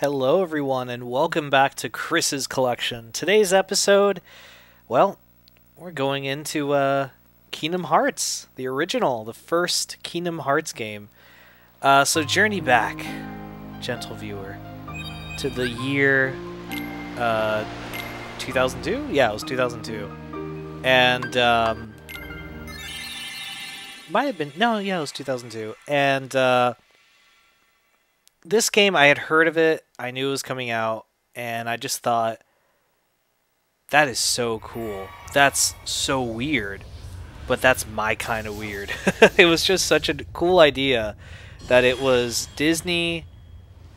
Hello everyone and welcome back to Chris's Collection. Today's episode, well, we're going into Kingdom Hearts, the original, the first Kingdom Hearts game. So journey back, gentle viewer, to the year 2002? Yeah, it was 2002. And might have been, no, yeah, it was 2002. And this game, I had heard of it, I knew it was coming out, and I just thought, that is so cool. That's so weird, but that's my kind of weird. It was just such a cool idea that it was Disney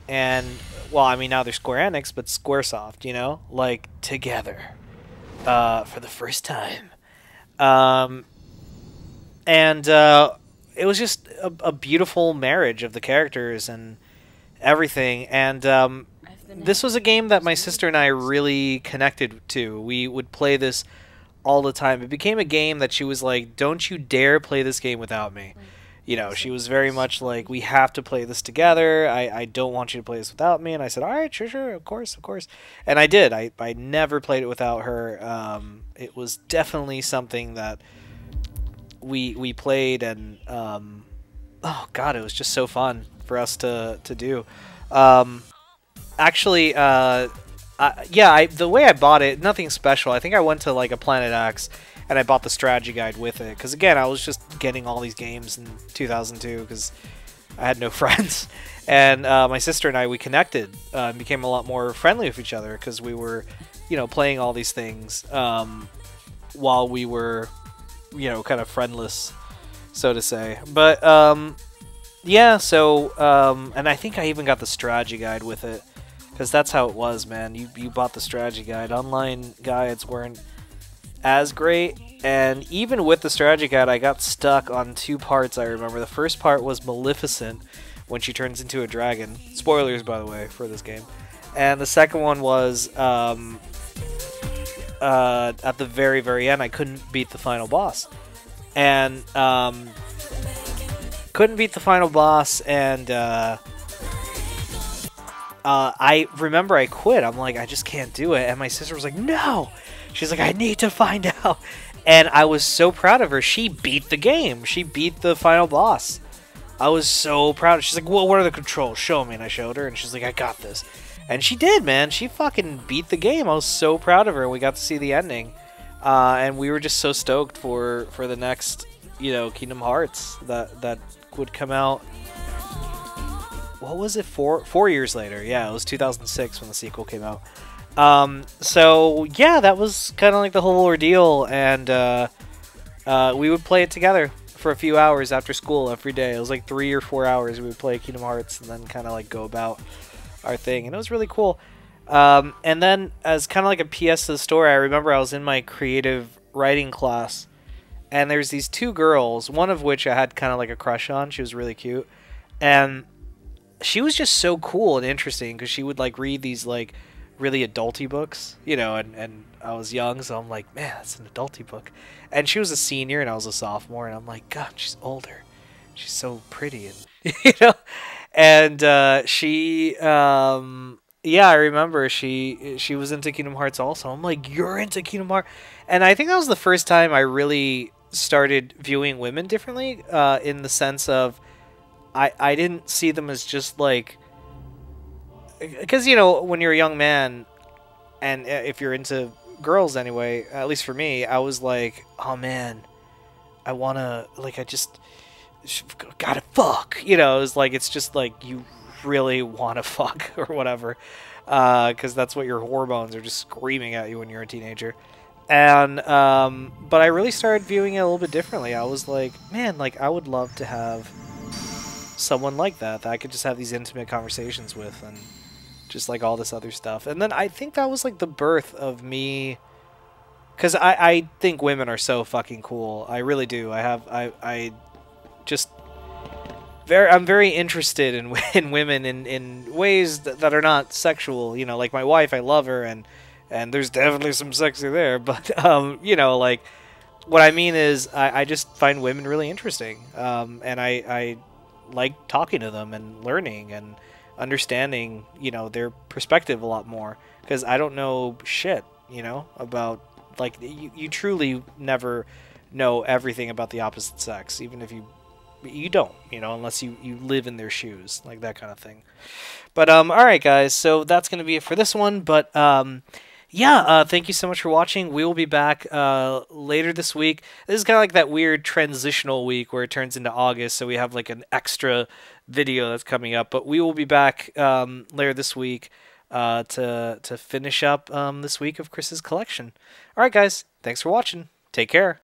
and, well, I mean, now they're Square Enix, but Squaresoft, you know? Like, together. For the first time. It was just a beautiful marriage of the characters and everything, and this was a game that my sister and I really connected to. We would play this all the time. It became a game that she was like, don't you dare play this game without me. You know, she was very much like, we have to play this together. I don't want you to play this without me. And I said, all right, sure, of course. And I did. I never played it without her. It was definitely something that we played, and oh god, it was just so fun for us to do. Actually, yeah, the way I bought it, nothing special. I think I went to like a Planet X and I bought the strategy guide with it, because again, I was just getting all these games in 2002 because I had no friends, and my sister and I, we connected and became a lot more friendly with each other because we were, you know, playing all these things while we were, you know, kind of friendless, so to say. But yeah, so, and I think I even got the strategy guide with it, because that's how it was, man. You bought the strategy guide. Online guides weren't as great, and even with the strategy guide, I got stuck on two parts, I remember. The first part was Maleficent, when she turns into a dragon. Spoilers, by the way, for this game. And the second one was, at the very, very end, I couldn't beat the final boss. And, couldn't beat the final boss, and I remember I quit. I'm like, I just can't do it. And my sister was like, no! She's like, I need to find out. And I was so proud of her. She beat the game. She beat the final boss. I was so proud. She's like, well, what are the controls? Show me. And I showed her, and she's like, I got this. And she did, man. She fucking beat the game. I was so proud of her, and we got to see the ending. And we were just so stoked for the next, you know, Kingdom Hearts that would come out, what was it, four years later? Yeah, it was 2006 when the sequel came out. So yeah, that was kind of like the whole ordeal, and we would play it together for a few hours after school every day. It was like 3 or 4 hours we would play Kingdom Hearts and then kind of like go about our thing, and it was really cool. And then, as kind of like a PS to the story, I remember I was in my creative writing class, and there's these two girls, one of which I had kind of like a crush on. She was really cute. And she was just so cool and interesting, because she would like read these like really adulty books, you know, and I was young, so I'm like, man, that's an adulty book. And she was a senior and I was a sophomore, and I'm like, god, she's older. She's so pretty, and you know. And she yeah, I remember she was into Kingdom Hearts also. I'm like, you're into Kingdom Hearts? And I think that was the first time I really started viewing women differently, in the sense of I didn't see them as just like, because, you know, when you're a young man, and if you're into girls anyway, at least for me, I was like, oh man, I wanna, like, I just gotta fuck, you know. It was like, it's just like, you really wanna fuck or whatever, because that's what your hormones are just screaming at you when you're a teenager. And, but I really started viewing it a little bit differently. I was like, man, like, I would love to have someone like that I could just have these intimate conversations with, and just like all this other stuff. And then I think that was like the birth of me, because I think women are so fucking cool. I really do. I just I'm very interested in women in ways that are not sexual, you know, like my wife, I love her, and there's definitely some sexy there, but, you know, like, what I mean is, I just find women really interesting, and I like talking to them and learning, and understanding, you know, their perspective a lot more, because I don't know shit, you know, about, like, you truly never know everything about the opposite sex, even if you don't, you know, unless you live in their shoes, like that kind of thing. But all right, guys, so that's going to be it for this one. But yeah, thank you so much for watching. We will be back later this week. This is kind of like that weird transitional week where it turns into August, so we have like an extra video that's coming up. But we will be back later this week to finish up this week of Chris's collection. All right, guys, thanks for watching. Take care.